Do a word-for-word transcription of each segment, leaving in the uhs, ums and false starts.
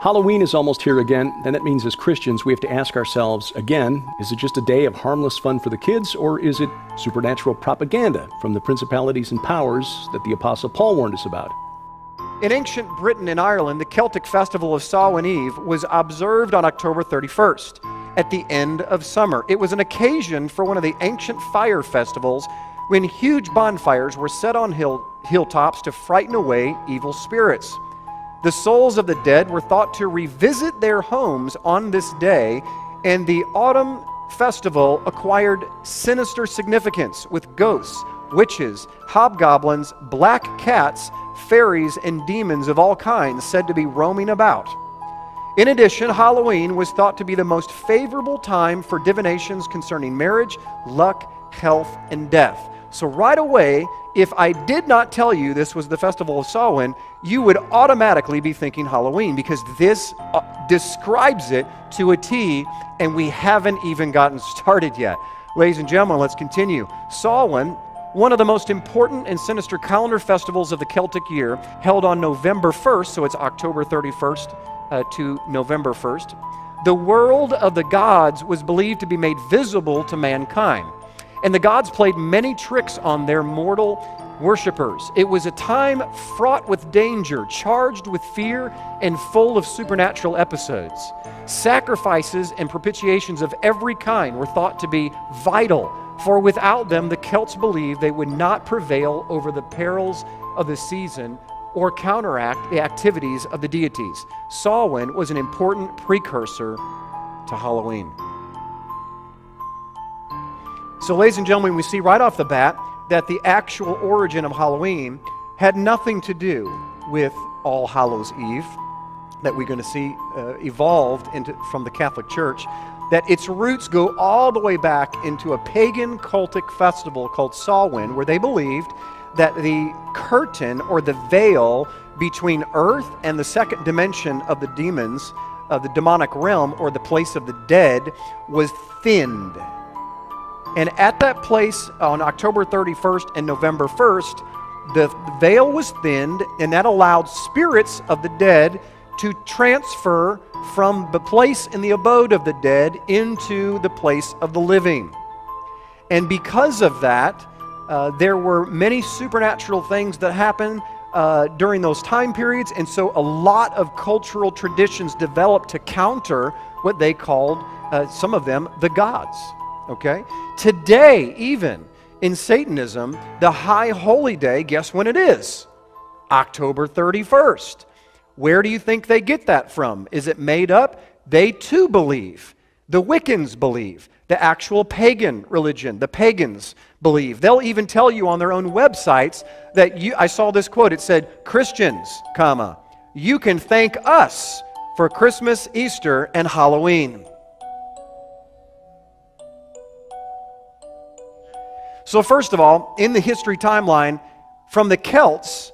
Halloween is almost here again, and that means as Christians we have to ask ourselves again, is it just a day of harmless fun for the kids, or is it supernatural propaganda from the principalities and powers that the Apostle Paul warned us about? In ancient Britain and Ireland, the Celtic festival of Samhain Eve was observed on October thirty-first, at the end of summer. It was an occasion for one of the ancient fire festivals when huge bonfires were set on hill, hilltops to frighten away evil spirits. The souls of the dead were thought to revisit their homes on this day, and the autumn festival acquired sinister significance with ghosts, witches, hobgoblins, black cats, fairies, and demons of all kinds said to be roaming about. In addition, Halloween was thought to be the most favorable time for divinations concerning marriage, luck, health, and death. So right away, if I did not tell you this was the festival of Samhain, you would automatically be thinking Halloween, because this uh, describes it to a T, and we haven't even gotten started yet. Ladies and gentlemen, let's continue. Samhain, one of the most important and sinister calendar festivals of the Celtic year, held on November first, so it's October thirty-first uh, to November first. The world of the gods was believed to be made visible to mankind, and the gods played many tricks on their mortal worshipers. It was a time fraught with danger, charged with fear, and full of supernatural episodes. Sacrifices and propitiations of every kind were thought to be vital, for without them the Celts believed they would not prevail over the perils of the season or counteract the activities of the deities. Samhain was an important precursor to Halloween. So, ladies and gentlemen, we see right off the bat that the actual origin of Halloween had nothing to do with All Hallows' Eve that we're going to see uh, evolved into, from the Catholic Church, that its roots go all the way back into a pagan cultic festival called Samhain, where they believed that the curtain or the veil between earth and the second dimension of the demons, of the demonic realm or the place of the dead, was thinned. And at that place on October thirty-first and November first, the veil was thinned, and that allowed spirits of the dead to transfer from the place in the abode of the dead into the place of the living. And because of that, uh, there were many supernatural things that happened uh, during those time periods, and so a lot of cultural traditions developed to counter what they called, uh, some of them, the gods. Okay? Today, even in Satanism, the High Holy Day, guess when it is? October thirty-first. Where do you think they get that from? Is it made up? They too believe. The Wiccans believe. The actual pagan religion, the pagans believe. They'll even tell you on their own websites that you, I saw this quote, it said, Christians, comma, you can thank us for Christmas, Easter, and Halloween. So first of all, in the history timeline, from the Celts,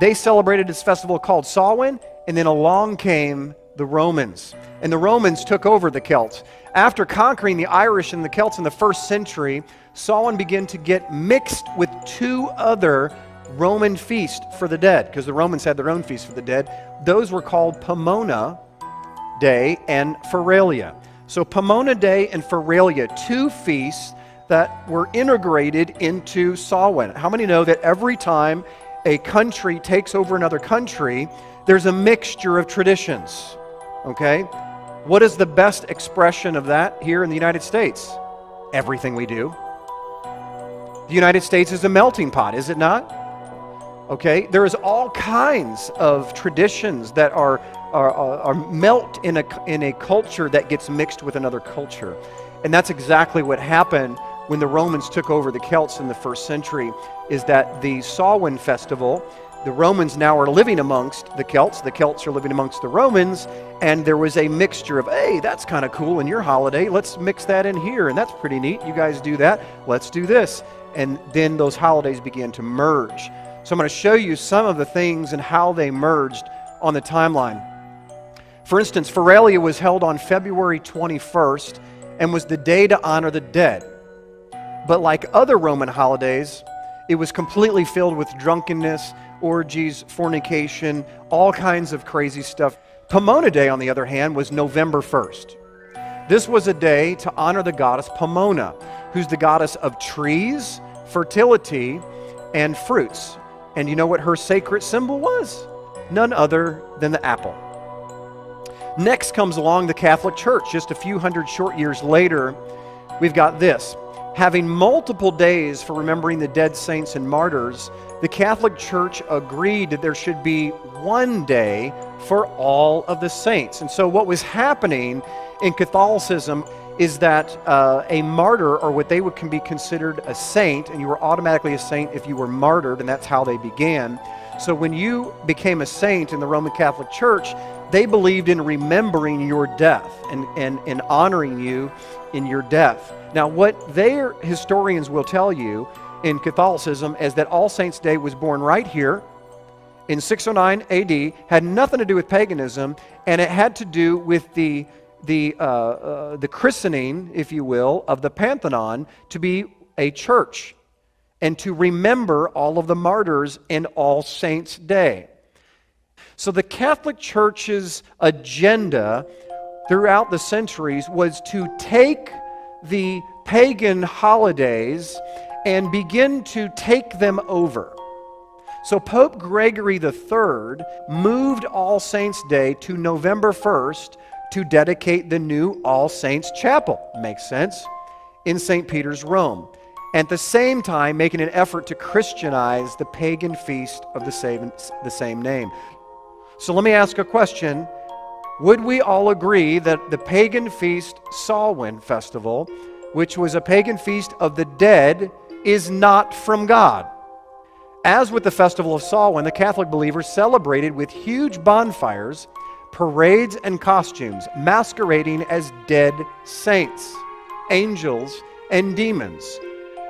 they celebrated this festival called Samhain, and then along came the Romans. And the Romans took over the Celts. After conquering the Irish and the Celts in the first century, Samhain began to get mixed with two other Roman feasts for the dead, because the Romans had their own feasts for the dead. Those were called Pomona Day and Feralia. So Pomona Day and Feralia, two feasts that were integrated into Samhain. How many know that every time a country takes over another country, there's a mixture of traditions, okay? What is the best expression of that here in the United States? Everything we do. The United States is a melting pot, is it not? Okay, there is all kinds of traditions that are, are, are, are melt in a, in a culture that gets mixed with another culture. And that's exactly what happened when the Romans took over the Celts in the first century, is that the Samhain festival, the Romans now are living amongst the Celts, the Celts are living amongst the Romans, and there was a mixture of, hey, that's kind of cool in your holiday, let's mix that in here, and that's pretty neat, you guys do that, let's do this. And then those holidays began to merge. So I'm going to show you some of the things and how they merged on the timeline. For instance, Feralia was held on February twenty-first and was the day to honor the dead. But like other Roman holidays, it was completely filled with drunkenness, orgies, fornication, all kinds of crazy stuff. Pomona Day, on the other hand, was November first. This was a day to honor the goddess Pomona, who's the goddess of trees, fertility, and fruits. And you know what her sacred symbol was? None other than the apple. Next comes along the Catholic Church. Just a few hundred short years later, we've got this. Having multiple days for remembering the dead saints and martyrs, the Catholic Church agreed that there should be one day for all of the saints. And so what was happening in Catholicism is that uh, a martyr, or what they would can be considered a saint, and you were automatically a saint if you were martyred, and that's how they began. So when you became a saint in the Roman Catholic Church, they believed in remembering your death and, and, and honoring you in your death. Now, what their historians will tell you in Catholicism is that All Saints' Day was born right here in six oh nine A D, had nothing to do with paganism, and it had to do with the The, uh, uh, the christening, if you will, of the Pantheon to be a church and to remember all of the martyrs in All Saints' Day. So the Catholic Church's agenda throughout the centuries was to take the pagan holidays and begin to take them over. So Pope Gregory the Third moved All Saints' Day to November first to dedicate the new All Saints Chapel, makes sense, in Saint Peter's Rome, and at the same time making an effort to Christianize the pagan feast of the same, the same name. So let me ask a question. Would we all agree that the pagan feast Samhain festival, which was a pagan feast of the dead, is not from God? As with the festival of Samhain, the Catholic believers celebrated with huge bonfires, parades and costumes, masquerading as dead saints, angels, and demons.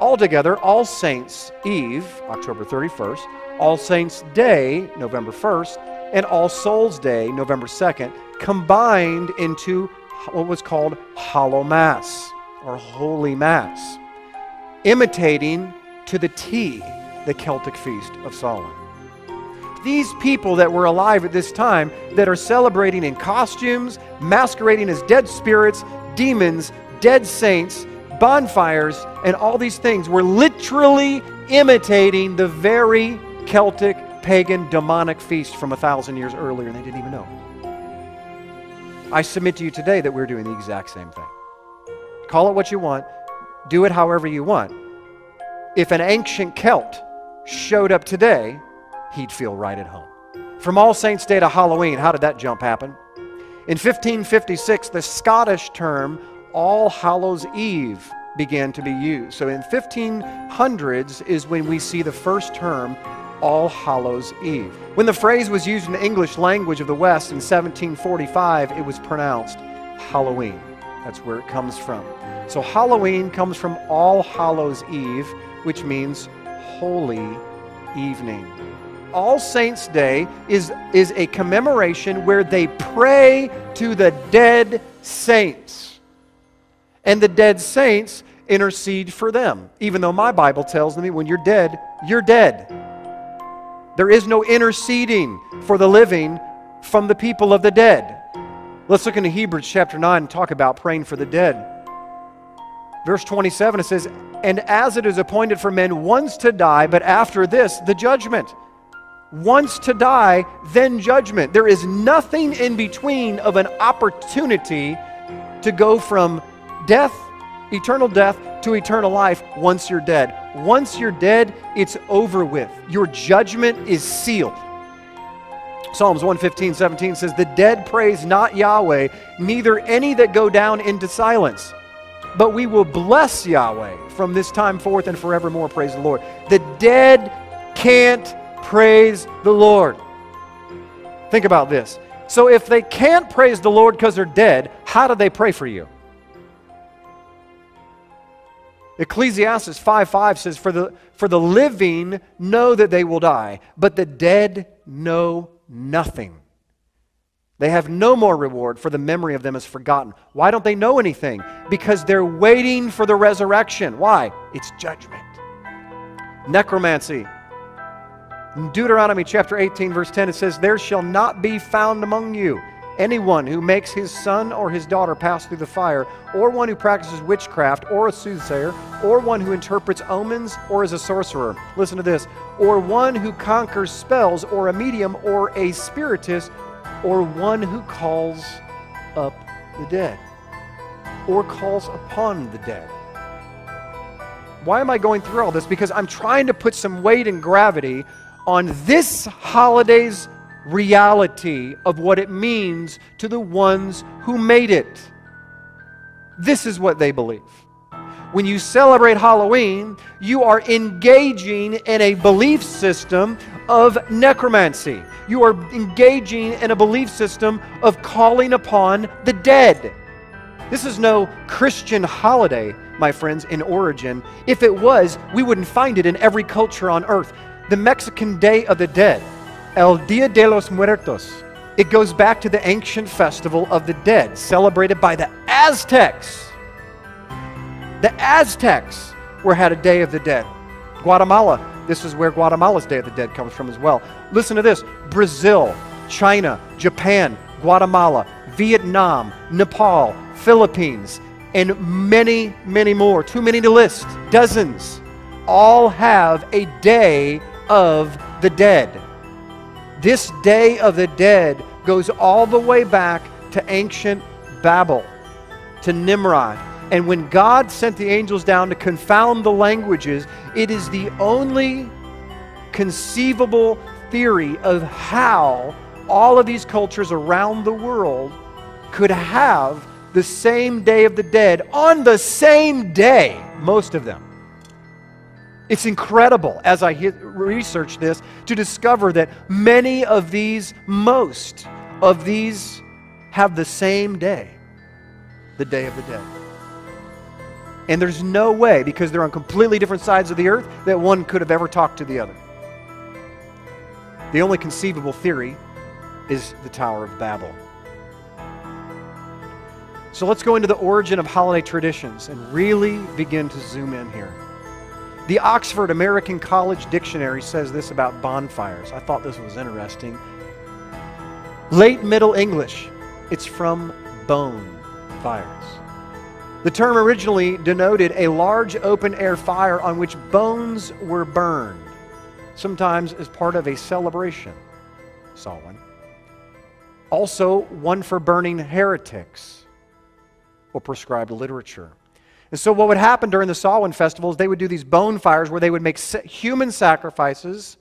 Altogether, All Saints' Eve, October thirty-first, All Saints' Day, November first, and All Souls' Day, November second, combined into what was called Hollow Mass, or Holy Mass, imitating to the T the Celtic feast of Samhain. These people that were alive at this time that are celebrating in costumes, masquerading as dead spirits, demons, dead saints, bonfires, and all these things were literally imitating the very Celtic, pagan, demonic feast from a thousand years earlier, and they didn't even know. I submit to you today that we're doing the exact same thing. Call it what you want, do it however you want. If an ancient Celt showed up today, he'd feel right at home. From All Saints' Day to Halloween, how did that jump happen? In fifteen fifty-six, the Scottish term All Hallows' Eve began to be used. So in fifteen hundreds is when we see the first term All Hallows' Eve. When the phrase was used in the English language of the West in seventeen forty-five, it was pronounced Halloween. That's where it comes from. So Halloween comes from All Hallows' Eve, which means holy evening. All Saints' Day is, is a commemoration where they pray to the dead saints. And the dead saints intercede for them, even though my Bible tells me when you're dead, you're dead. There is no interceding for the living from the people of the dead. Let's look into Hebrews chapter nine and talk about praying for the dead. Verse twenty-seven, it says, "And as it is appointed for men once to die, but after this, the judgment." Once to die, then judgment. There is nothing in between of an opportunity to go from death, eternal death, to eternal life once you're dead. Once you're dead, it's over with. Your judgment is sealed. Psalms one fifteen, seventeen says, "The dead praise not Yahweh, neither any that go down into silence. But we will bless Yahweh from this time forth and forevermore." Praise the Lord. The dead can't praise the Lord. Think about this. So if they can't praise the Lord because they're dead, how do they pray for you? Ecclesiastes five five says, for the, for the living know that they will die, but the dead know nothing. They have no more reward, for the memory of them is forgotten. Why don't they know anything? Because they're waiting for the resurrection. Why? It's judgment. Necromancy. In Deuteronomy chapter eighteen, verse ten, it says, "There shall not be found among you Anyone who makes his son or his daughter pass through the fire, or one who practices witchcraft, or a soothsayer, or one who interprets omens, or is a sorcerer. Listen to this. Or one who conquers spells, or a medium, or a spiritist, or one who calls up the dead, or calls upon the dead. Why am I going through all this? Because I'm trying to put some weight and gravity on this holiday's reality of what it means to the ones who made it. This is what they believe. When you celebrate Halloween, you are engaging in a belief system of necromancy. You are engaging in a belief system of calling upon the dead. This is no Christian holiday, my friends, in origin. If it was, we wouldn't find it in every culture on earth. The Mexican Day of the Dead, El Día de los Muertos. It goes back to the ancient festival of the dead, celebrated by the Aztecs. The Aztecs were had a Day of the Dead. Guatemala, this is where Guatemala's Day of the Dead comes from as well. Listen to this. Brazil, China, Japan, Guatemala, Vietnam, Nepal, Philippines, and many, many more. Too many to list. Dozens. All have a Day of the Dead. This Day of the Dead goes all the way back to ancient Babel, to Nimrod. And when God sent the angels down to confound the languages, it is the only conceivable theory of how all of these cultures around the world could have the same Day of the Dead on the same day, most of them. It's incredible, as I research this, to discover that many of these, most of these, have the same day, the Day of the Dead. And there's no way, because they're on completely different sides of the earth, that one could have ever talked to the other. The only conceivable theory is the Tower of Babel. So let's go into the origin of holiday traditions and really begin to zoom in here. The Oxford American College Dictionary says this about bonfires. I thought this was interesting. Late Middle English. It's from bone fires. The term originally denoted a large open-air fire on which bones were burned, sometimes as part of a celebration. Saw one. Also, one for burning heretics or prescribed literature. And so what would happen during the Samhain festivals, they would do these bone fires where they would make human sacrifices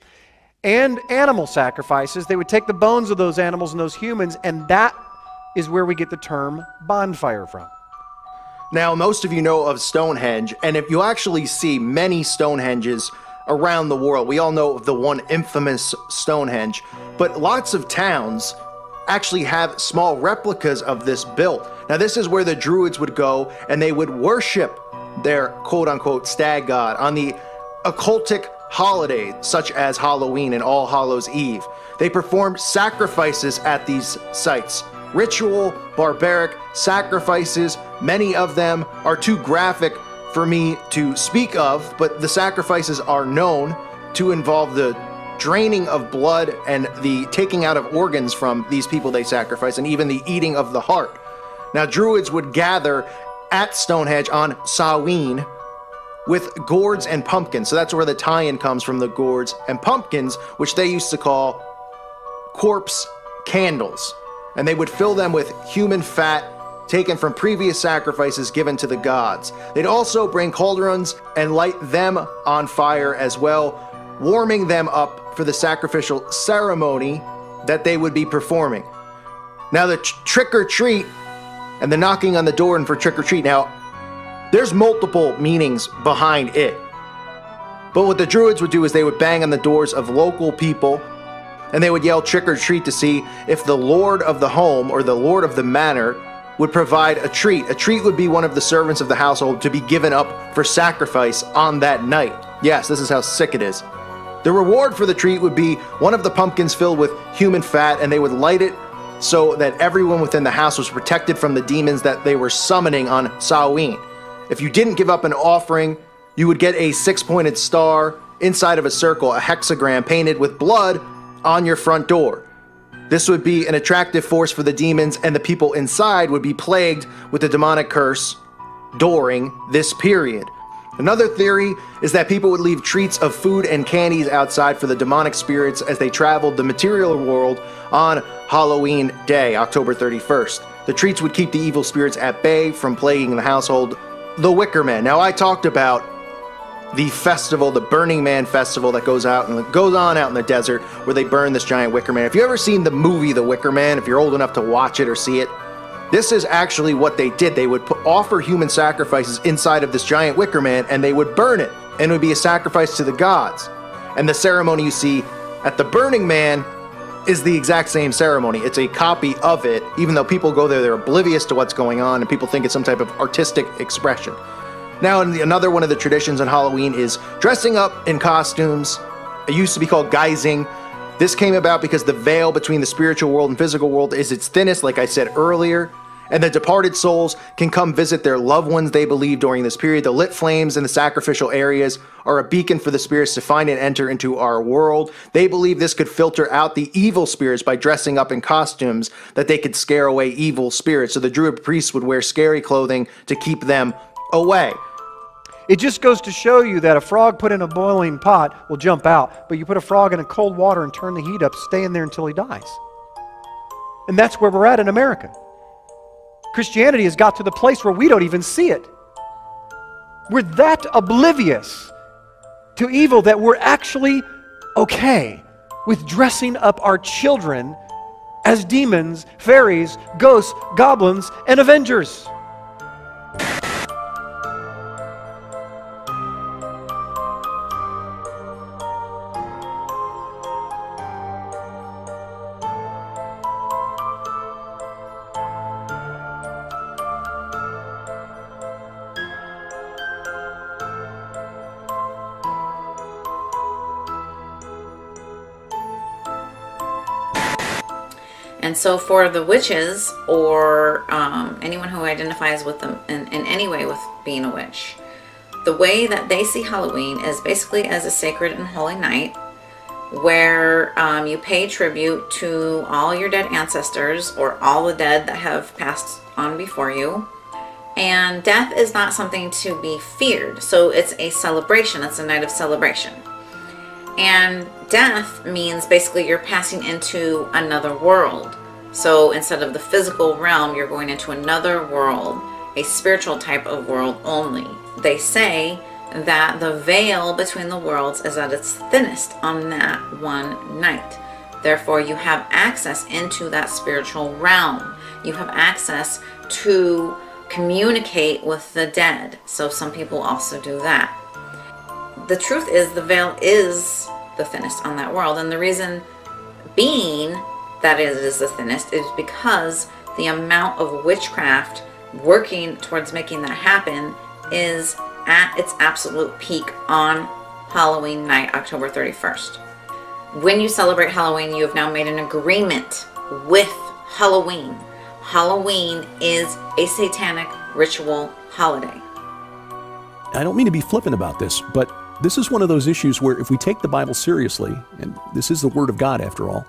and animal sacrifices. They would take the bones of those animals and those humans, and that is where we get the term bonfire from. Now, most of you know of Stonehenge, and if you actually see many Stonehenges around the world, we all know of the one infamous Stonehenge, but lots of towns actually have small replicas of this built. Now this is where the Druids would go and they would worship their quote-unquote stag god on the occultic holidays such as Halloween and All Hallows' Eve. They performed sacrifices at these sites. Ritual, barbaric sacrifices, many of them are too graphic for me to speak of, but the sacrifices are known to involve the draining of blood and the taking out of organs from these people they sacrifice, and even the eating of the heart. Now, Druids would gather at Stonehenge on Samhain with gourds and pumpkins. So that's where the tie-in comes from, the gourds and pumpkins, which they used to call corpse candles. And they would fill them with human fat taken from previous sacrifices given to the gods. They'd also bring cauldrons and light them on fire as well, warming them up for the sacrificial ceremony that they would be performing. Now the tr trick-or-treat and the knocking on the door and for trick-or-treat. Now, there's multiple meanings behind it. But what the Druids would do is they would bang on the doors of local people and they would yell trick-or-treat to see if the lord of the home or the lord of the manor would provide a treat. A treat would be one of the servants of the household to be given up for sacrifice on that night. Yes, this is how sick it is. The reward for the treat would be one of the pumpkins filled with human fat, and they would light it so that everyone within the house was protected from the demons that they were summoning on Samhain. If you didn't give up an offering, you would get a six-pointed star inside of a circle, a hexagram painted with blood on your front door. This would be an attractive force for the demons, and the people inside would be plagued with the demonic curse during this period. Another theory is that people would leave treats of food and candies outside for the demonic spirits as they traveled the material world on Halloween Day, October thirty-first. The treats would keep the evil spirits at bay from plaguing the household. The Wicker Man. Now, I talked about the festival, the Burning Man festival that goes out and goes on out in the desert where they burn this giant wicker man. If you've ever seen the movie The Wicker Man, if you're old enough to watch it or see it, this is actually what they did. They would put, offer human sacrifices inside of this giant wicker man, and they would burn it, and it would be a sacrifice to the gods. And the ceremony you see at the Burning Man is the exact same ceremony. It's a copy of it, even though people go there, they're oblivious to what's going on, and people think it's some type of artistic expression. Now, another one of the traditions on Halloween is dressing up in costumes. It used to be called guising. This came about because the veil between the spiritual world and physical world is its thinnest, like I said earlier, and the departed souls can come visit their loved ones, they believe, during this period. The lit flames in the sacrificial areas are a beacon for the spirits to find and enter into our world. They believe this could filter out the evil spirits by dressing up in costumes, that they could scare away evil spirits. So the Druid priests would wear scary clothing to keep them away. It just goes to show you that a frog put in a boiling pot will jump out, but you put a frog in a cold water and turn the heat up, stay in there until he dies. And that's where we're at in America. Christianity has got to the place where we don't even see it. We're that oblivious to evil that we're actually okay with dressing up our children as demons, fairies, ghosts, goblins, and Avengers. And so for the witches, or um, anyone who identifies with them in, in any way with being a witch, the way that they see Halloween is basically as a sacred and holy night where um, you pay tribute to all your dead ancestors or all the dead that have passed on before you. And death is not something to be feared. So it's a celebration. It's a night of celebration. And death means basically you're passing into another world. So instead of the physical realm, you're going into another world, a spiritual type of world only. They say that the veil between the worlds is at its thinnest on that one night. Therefore, you have access into that spiritual realm. You have access to communicate with the dead. So some people also do that. The truth is the veil is the thinnest on that world, and the reason being that it is the thinnest is because the amount of witchcraft working towards making that happen is at its absolute peak on Halloween night, October thirty-first. When you celebrate Halloween, you have now made an agreement with Halloween. Halloween is a satanic ritual holiday. I don't mean to be flippant about this, but this is one of those issues where if we take the Bible seriously, and this is the Word of God after all,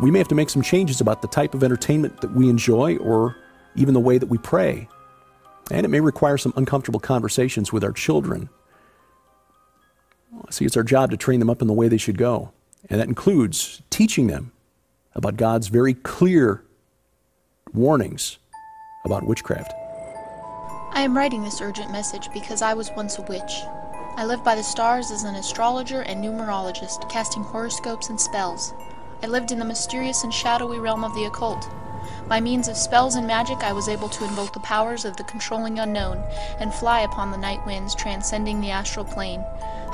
we may have to make some changes about the type of entertainment that we enjoy or even the way that we pray. And it may require some uncomfortable conversations with our children. See, it's our job to train them up in the way they should go. And that includes teaching them about God's very clear warnings about witchcraft. I am writing this urgent message because I was once a witch. I lived by the stars as an astrologer and numerologist, casting horoscopes and spells. I lived in the mysterious and shadowy realm of the occult. By means of spells and magic, I was able to invoke the powers of the controlling unknown and fly upon the night winds, transcending the astral plane.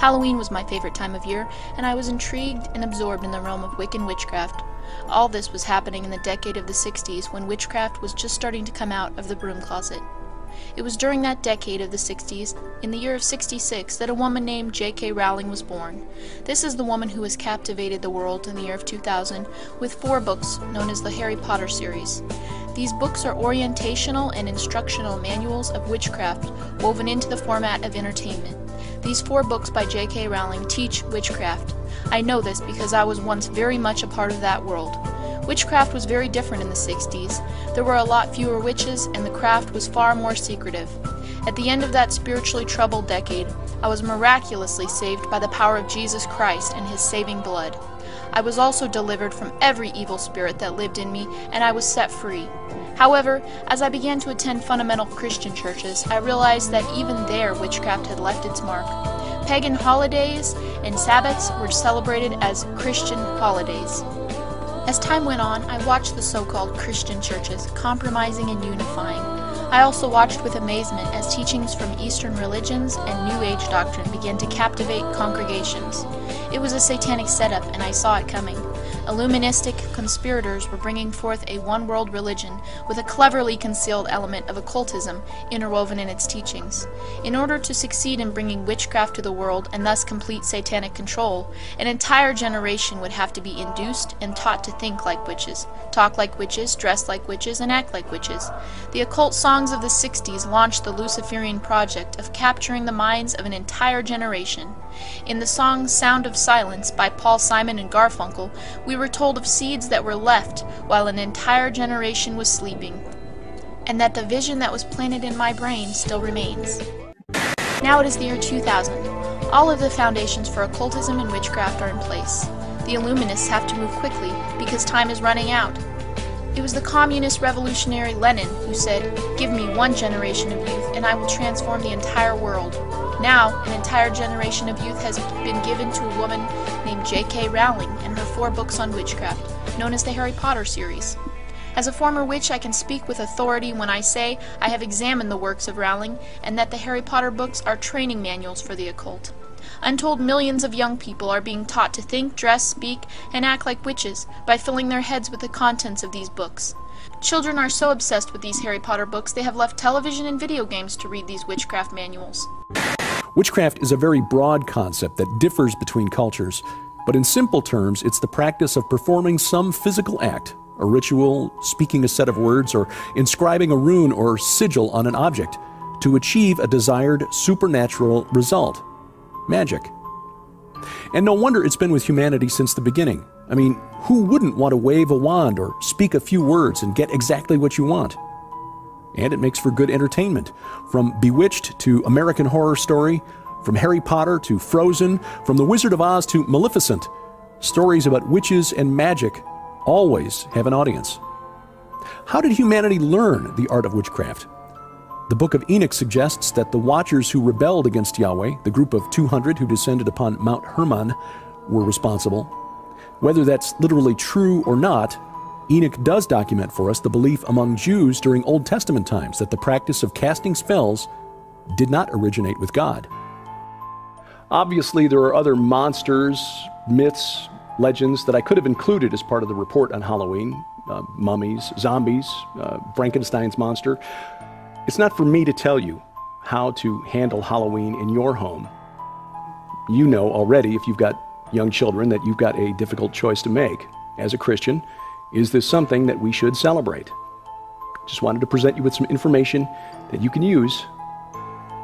Halloween was my favorite time of year, and I was intrigued and absorbed in the realm of Wiccan witchcraft. All this was happening in the decade of the sixties, when witchcraft was just starting to come out of the broom closet. It was during that decade of the sixties, in the year of sixty-six, that a woman named J K Rowling was born. This is the woman who has captivated the world in the year of two thousand with four books known as the Harry Potter series. These books are orientational and instructional manuals of witchcraft woven into the format of entertainment. These four books by J K Rowling teach witchcraft. I know this because I was once very much a part of that world. Witchcraft was very different in the sixties. There were a lot fewer witches, and the craft was far more secretive. At the end of that spiritually troubled decade, I was miraculously saved by the power of Jesus Christ and his saving blood. I was also delivered from every evil spirit that lived in me, and I was set free. However, as I began to attend fundamental Christian churches, I realized that even there witchcraft had left its mark. Pagan holidays and Sabbaths were celebrated as Christian holidays. As time went on, I watched the so-called Christian churches compromising and unifying. I also watched with amazement as teachings from Eastern religions and New Age doctrine began to captivate congregations. It was a satanic setup, and I saw it coming. Illuministic conspirators were bringing forth a one-world religion with a cleverly concealed element of occultism interwoven in its teachings. In order to succeed in bringing witchcraft to the world and thus complete satanic control, an entire generation would have to be induced and taught to think like witches, talk like witches, dress like witches, and act like witches. The occult songs of the sixties launched the Luciferian project of capturing the minds of an entire generation. In the song Sound of Silence by Paul Simon and Garfunkel, we were told of seeds that were left while an entire generation was sleeping, and that the vision that was planted in my brain still remains. Now it is the year two thousand. All of the foundations for occultism and witchcraft are in place. The Illuminists have to move quickly because time is running out. It was the communist revolutionary Lenin who said, "Give me one generation of youth and I will transform the entire world." Now, an entire generation of youth has been given to a woman named J K Rowling and her four books on witchcraft, known as the Harry Potter series. As a former witch, I can speak with authority when I say I have examined the works of Rowling and that the Harry Potter books are training manuals for the occult. Untold millions of young people are being taught to think, dress, speak, and act like witches by filling their heads with the contents of these books. Children are so obsessed with these Harry Potter books they have left television and video games to read these witchcraft manuals. Witchcraft is a very broad concept that differs between cultures, but in simple terms, it's the practice of performing some physical act, a ritual, speaking a set of words, or inscribing a rune or sigil on an object to achieve a desired supernatural result, magic. And no wonder it's been with humanity since the beginning. I mean, who wouldn't want to wave a wand or speak a few words and get exactly what you want? And it makes for good entertainment. From Bewitched to American Horror Story, from Harry Potter to Frozen, from The Wizard of Oz to Maleficent, stories about witches and magic always have an audience. How did humanity learn the art of witchcraft? The Book of Enoch suggests that the watchers who rebelled against Yahweh, the group of two hundred who descended upon Mount Hermon, were responsible. Whether that's literally true or not, Enoch does document for us the belief among Jews during Old Testament times that the practice of casting spells did not originate with God. Obviously, there are other monsters, myths, legends that I could have included as part of the report on Halloween. Uh, mummies, zombies, uh, Frankenstein's monster. It's not for me to tell you how to handle Halloween in your home. You know already, if you've got young children, that you've got a difficult choice to make. As a Christian, is this something that we should celebrate? Just wanted to present you with some information that you can use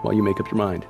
while you make up your mind.